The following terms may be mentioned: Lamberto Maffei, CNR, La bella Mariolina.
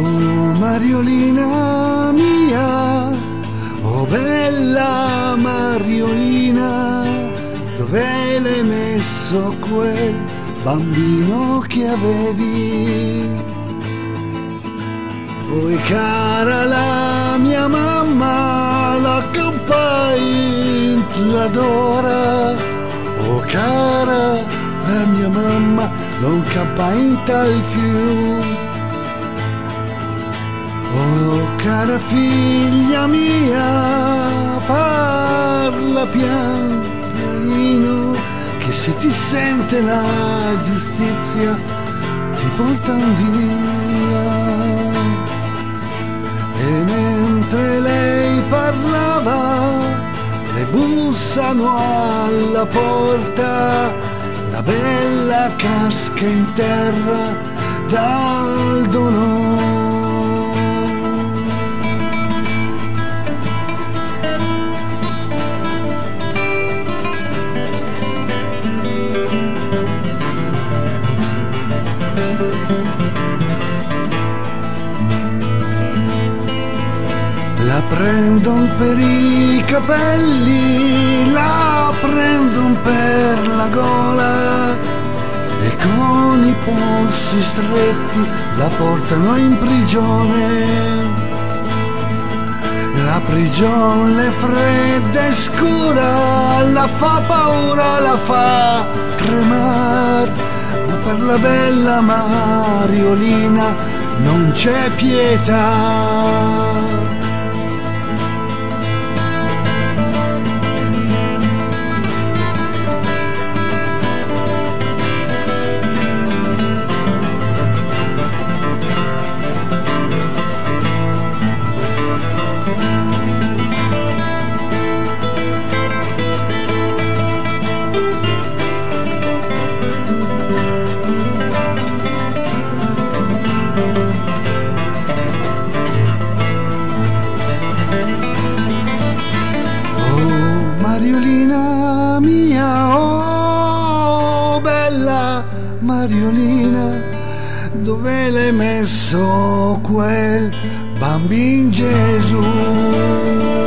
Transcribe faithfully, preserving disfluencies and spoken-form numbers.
Oh Mariolina mia, oh bella Mariolina, dove l'hai messo quel bambino che avevi? Poi cara la mia mamma, la campagne l'adora, oh cara la mia mamma, non campainta il fiume. Oh cara figlia mia, parla pian pianino, che se ti sente la giustizia ti portan via. E mentre lei parlava, le bussano alla porta, la bella casca in terra dal dolore. La prendon per i capelli, la prendon per la gola e con i polsi stretti la portano in prigione. La prigione fredda e scura la fa paura, la fa tremare. Ma per la bella Mariolina non c'è pietà. Mariolina mia, oh bella Mariolina, dove l'hai messo quel bambino Gesù?